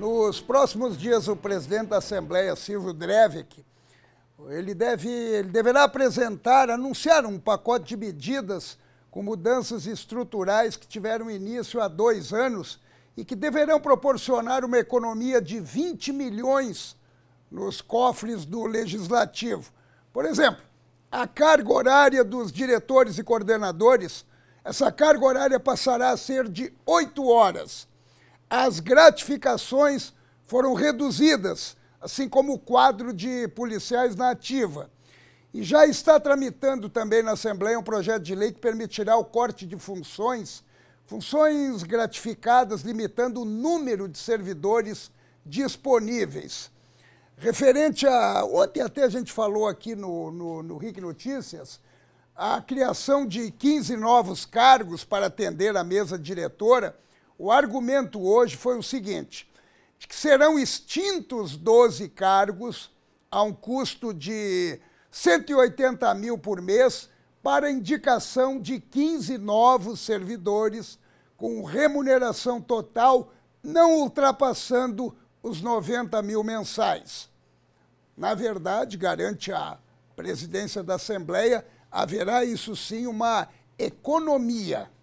Nos próximos dias, o presidente da Assembleia, Silvio Drevec, ele deverá anunciar um pacote de medidas com mudanças estruturais que tiveram início há 2 anos e que deverão proporcionar uma economia de 20 milhões nos cofres do Legislativo. Por exemplo, a carga horária dos diretores e coordenadores, essa carga horária passará a ser de 8 horas. As gratificações foram reduzidas, assim como o quadro de policiais na ativa. E já está tramitando também na Assembleia um projeto de lei que permitirá o corte de funções gratificadas, limitando o número de servidores disponíveis. Referente a... Ontem até a gente falou aqui no RIC Notícias a criação de 15 novos cargos para atender a mesa diretora. O argumento hoje foi o seguinte, de que serão extintos 12 cargos a um custo de 180 mil por mês para indicação de 15 novos servidores com remuneração total não ultrapassando os 90 mil mensais. Na verdade, garante a presidência da Assembleia, haverá isso sim uma economia.